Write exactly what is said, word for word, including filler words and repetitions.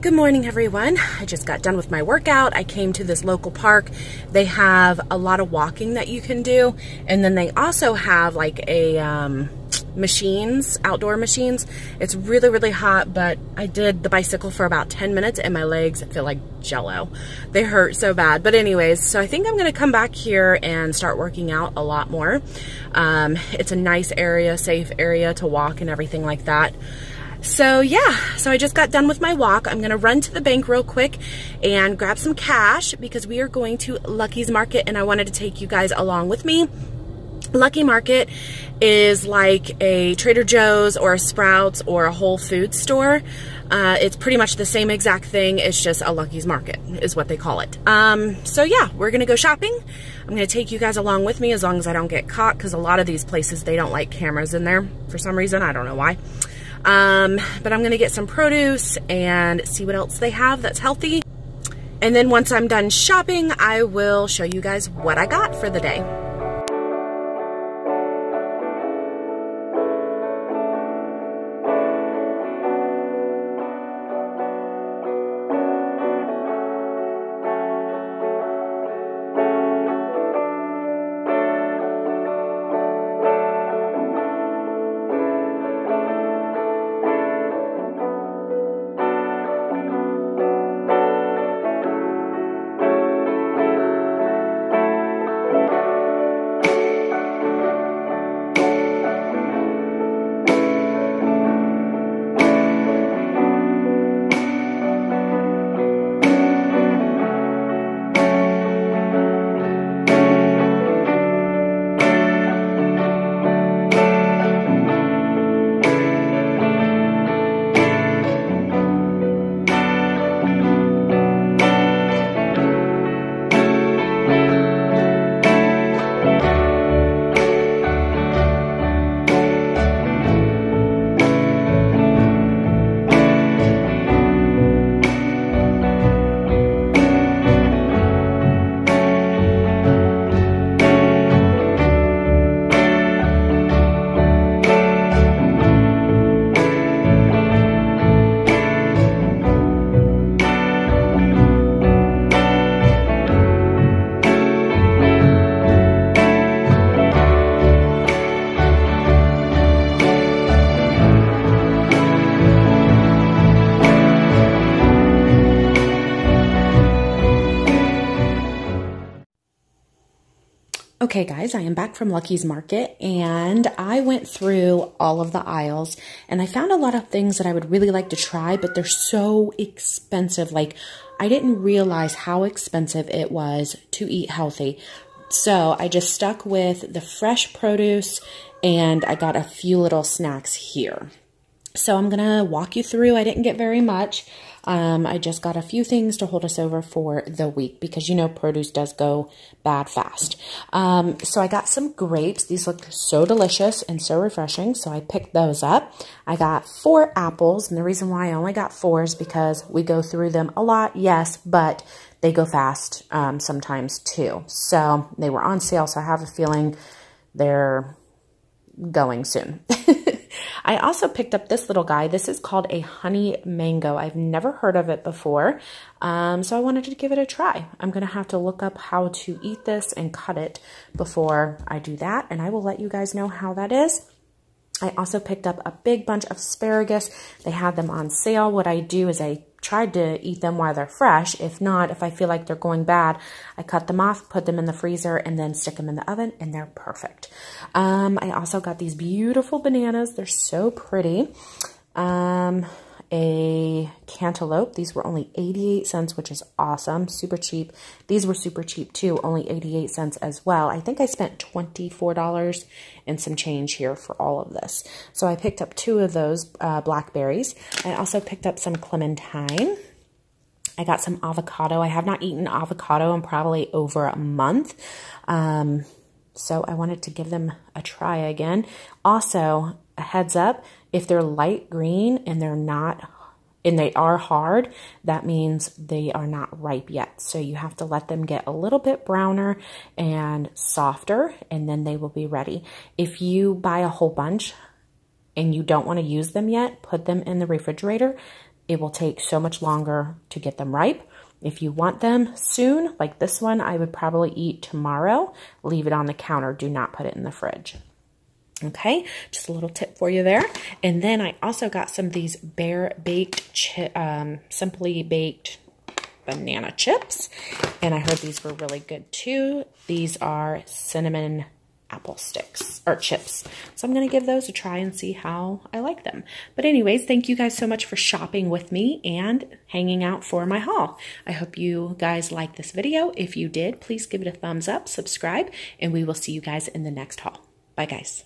Good morning, everyone. I just got done with my workout. I came to this local park. They have a lot of walking that you can do. And then they also have like a um, machines, outdoor machines. It's really, really hot, but I did the bicycle for about ten minutes and my legs feel like jello. They hurt so bad. But anyways, so I think I'm gonna come back here and start working out a lot more. Um, it's a nice area, safe area to walk and everything like that. So yeah, so I just got done with my walk. I'm gonna run to the bank real quick and grab some cash because we are going to Lucky's Market and I wanted to take you guys along with me. Lucky's Market is like a Trader Joe's or a Sprouts or a Whole Foods store. Uh, it's pretty much the same exact thing. It's just a Lucky's Market is what they call it. Um, so yeah, we're gonna go shopping. I'm gonna take you guys along with me as long as I don't get caught because a lot of these places, they don't like cameras in there for some reason. I don't know why. Um, but I'm gonna get some produce and see what else they have that's healthy. And then once I'm done shopping, I will show you guys what I got for the day. Okay guys, I am back from Lucky's Market and I went through all of the aisles and I found a lot of things that I would really like to try, but they're so expensive. Like, I didn't realize how expensive it was to eat healthy. So I just stuck with the fresh produce and I got a few little snacks here. So I'm gonna walk you through. I didn't get very much. Um, I just got a few things to hold us over for the week because, you know, produce does go bad fast. Um, so I got some grapes. These look so delicious and so refreshing. So I picked those up. I got four apples. And the reason why I only got four is because we go through them a lot. Yes, but they go fast um, sometimes too. So they were on sale. So I have a feeling they're going soon. I also picked up this little guy. This is called a honey mango. I've never heard of it before, um, so I wanted to give it a try. I'm going to have to look up how to eat this and cut it before I do that, and I will let you guys know how that is. I also picked up a big bunch of asparagus. They had them on sale. What I do is I tried to eat them while they're fresh. If not, if I feel like they're going bad, I cut them off, put them in the freezer, and then stick them in the oven, and they're perfect. Um, I also got these beautiful bananas. They're so pretty. Um, a cantaloupe. These were only eighty-eight cents, which is awesome. Super cheap. These were super cheap too, only eighty-eight cents as well. I think I spent twenty-four dollars and some change here for all of this. So I picked up two of those uh, blackberries. I also picked up some clementine. I got some avocado. I have not eaten avocado in probably over a month. Um, so I wanted to give them a try again. Also, a heads up, if they're light green and they're not, and they are hard, that means they are not ripe yet. So you have to let them get a little bit browner and softer, and then they will be ready. If you buy a whole bunch and you don't want to use them yet, put them in the refrigerator. it will take so much longer to get them ripe. If you want them soon, like this one, I would probably eat tomorrow. Leave it on the counter. Do not put it in the fridge. Okay, just a little tip for you there. And then I also got some of these bare baked, chi um, simply baked banana chips. And I heard these were really good too. These are cinnamon apple sticks or chips. So I'm going to give those a try and see how I like them. But anyways, thank you guys so much for shopping with me and hanging out for my haul. I hope you guys liked this video. If you did, please give it a thumbs up, subscribe, and we will see you guys in the next haul. Bye guys.